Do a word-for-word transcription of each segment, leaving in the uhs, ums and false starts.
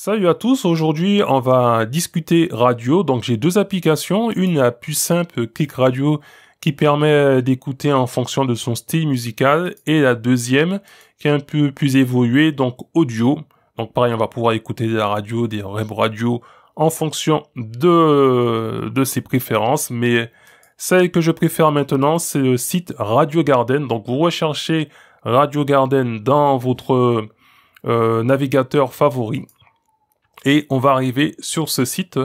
Salut à tous, aujourd'hui on va discuter radio, donc j'ai deux applications, une à puce simple Click Radio qui permet d'écouter en fonction de son style musical et la deuxième qui est un peu plus évoluée, donc audio, donc pareil on va pouvoir écouter de la radio, des web radios en fonction de, de ses préférences, mais celle que je préfère maintenant c'est le site Radio Garden, donc vous recherchez Radio Garden dans votre euh, navigateur favori. Et on va arriver sur ce site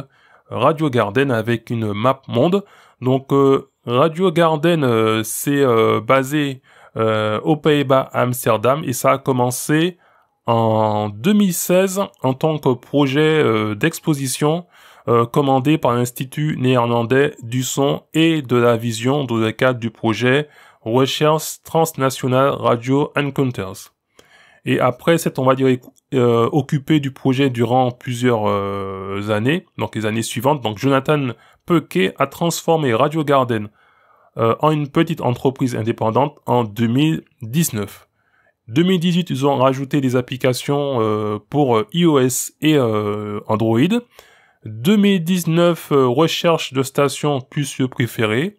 Radio Garden avec une map monde. Donc euh, Radio Garden euh, c'est euh, basé euh, aux Pays-Bas à Amsterdam et ça a commencé en deux mille seize en tant que projet euh, d'exposition euh, commandé par l'Institut néerlandais du son et de la vision dans le cadre du projet Recherche Transnationale Radio Encounters. Et après, c'est, on va dire, euh, occupé du projet durant plusieurs euh, années, donc les années suivantes. Donc, Jonathan Puckey a transformé Radio Garden euh, en une petite entreprise indépendante en deux mille dix-neuf. deux mille dix-huit, ils ont rajouté des applications euh, pour euh, iOS et euh, Android. deux mille dix-neuf, euh, recherche de stations plus préférées.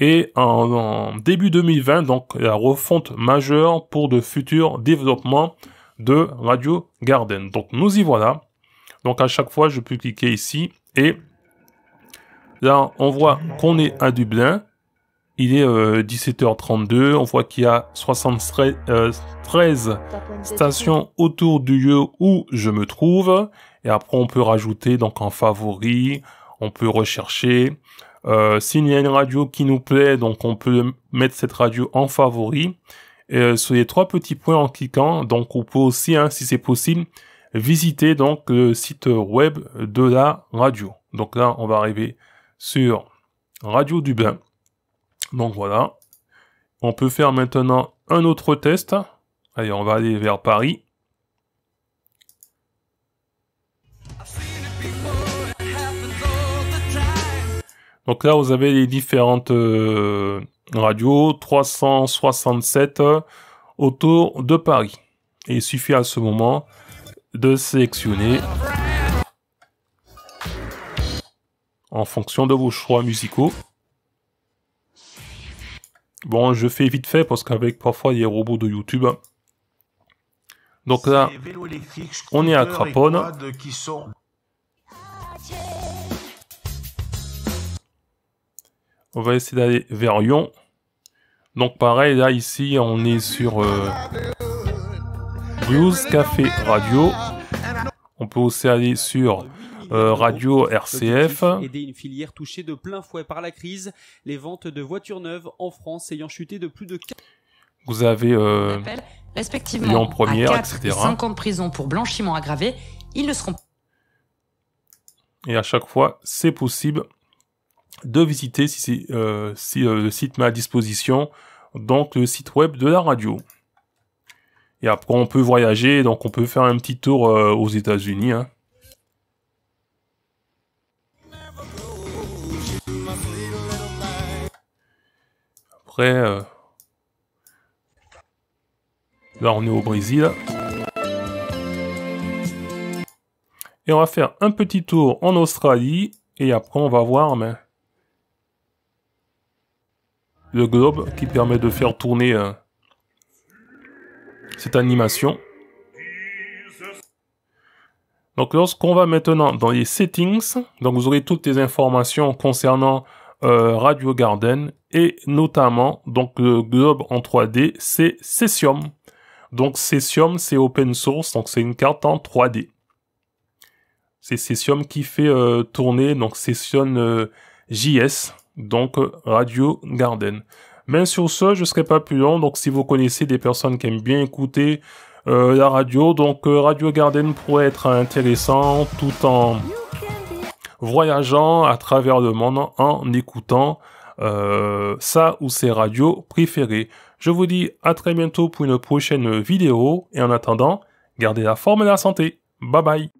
Et en, en début deux mille vingt, donc la refonte majeure pour de futurs développements de Radio Garden. Donc nous y voilà. Donc à chaque fois, je peux cliquer ici et là, on voit qu'on est à Dublin. Il est euh, dix-sept heures trente-deux. On voit qu'il y a soixante-treize stations autour du lieu où je me trouve. Et après, on peut rajouter donc en favori. On peut rechercher. Euh, s'il y a une radio qui nous plaît, donc on peut mettre cette radio en favori. Et, euh, sur les trois petits points en cliquant, donc on peut aussi, hein, si c'est possible, visiter donc le site web de la radio. Donc là, on va arriver sur Radio du Bain. Donc voilà. On peut faire maintenant un autre test. Allez, on va aller vers Paris. Donc là, vous avez les différentes euh, radios, trois cent soixante-sept euh, autour de Paris. Et il suffit à ce moment de sélectionner en fonction de vos choix musicaux. Bon, je fais vite fait parce qu'avec parfois les robots de YouTube. Donc là, on est à Craponne. On va essayer d'aller vers Lyon. Donc pareil, là, ici, on est sur euh, Blues Café Radio. On peut aussi aller sur euh, Radio R C F. Aider une filière touchée de plein fouet par la crise. Les ventes de voitures neuves en France ayant chuté de plus de... Vous avez euh, Lyon Première, et cetera. Et cinq ans de prison pour blanchiment aggravé. Ils ne seront... Et à chaque fois, c'est possible de visiter si, euh, si euh, le site met à disposition donc le site web de la radio. Et après on peut voyager, donc on peut faire un petit tour euh, aux États-Unis. Hein. Après, euh, là on est au Brésil. Et on va faire un petit tour en Australie et après on va voir... Mais... le globe qui permet de faire tourner euh, cette animation. Donc lorsqu'on va maintenant dans les settings, donc vous aurez toutes les informations concernant euh, Radio Garden et notamment donc le globe en trois D, c'est Cesium. Donc Cesium c'est open source, donc c'est une carte en trois D. C'est Cesium qui fait euh, tourner donc Cesium euh, J S. Donc Radio Garden. Mais sur ce, je serai pas plus long. Donc si vous connaissez des personnes qui aiment bien écouter euh, la radio, donc euh, Radio Garden pourrait être intéressant tout en voyageant à travers le monde en écoutant euh, ça ou ses radios préférées. Je vous dis à très bientôt pour une prochaine vidéo et en attendant, gardez la forme et la santé. Bye bye.